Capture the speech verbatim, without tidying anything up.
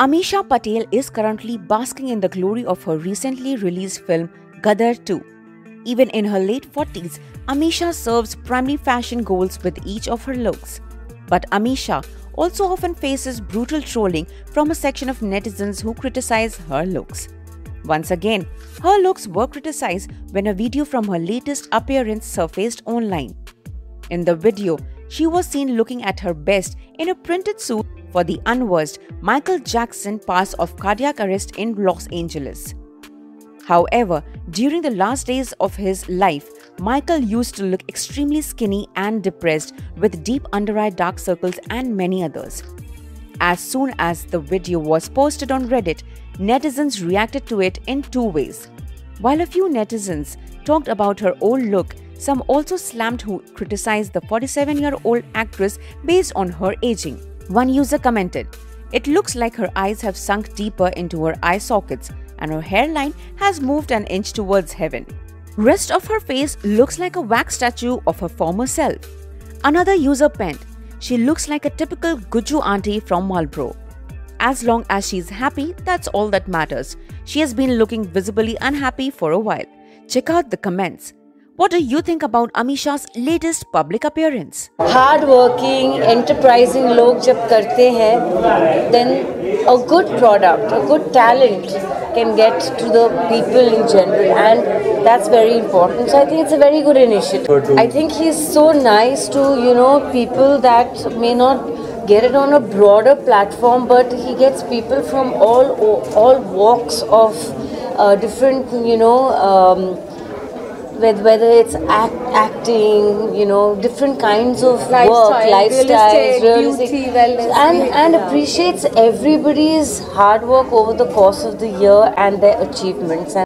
Ameesha Patel is currently basking in the glory of her recently released film Gadar two. Even in her late forties, Ameesha serves primary fashion goals with each of her looks. But Ameesha also often faces brutal trolling from a section of netizens who criticize her looks. Once again, her looks were criticized when a video from her latest appearance surfaced online. In the video, she was seen looking at her best in a printed suit for the unversed Michael Jackson pass of cardiac arrest in Los Angeles. However, during the last days of his life, Michael used to look extremely skinny and depressed with deep under-eye dark circles and many others. As soon as the video was posted on Reddit, netizens reacted to it in two ways. While a few netizens talked about her old look, some also slammed who criticized the forty-seven-year-old actress based on her aging. One user commented, "It looks like her eyes have sunk deeper into her eye sockets, and her hairline has moved an inch towards heaven. Rest of her face looks like a wax statue of her former self." Another user penned, "She looks like a typical Gujju auntie from Malpura. As long as she's happy, that's all that matters. She has been looking visibly unhappy for a while." Check out the comments. What do you think about Ameesha's latest public appearance? Hard working, enterprising log jab karte hai, then a good product, a good talent can get to the people in general, and that's very important. So I think it's a very good initiative. I think he's so nice to, you know, people that may not get it on a broader platform, but he gets people from all all walks of uh, different, you know, um, whether it's act, acting, you know, different kinds of lifestyle, work, lifestyle, realistic, beauty, wellness, and, and appreciates everybody's hard work over the course of the year and their achievements.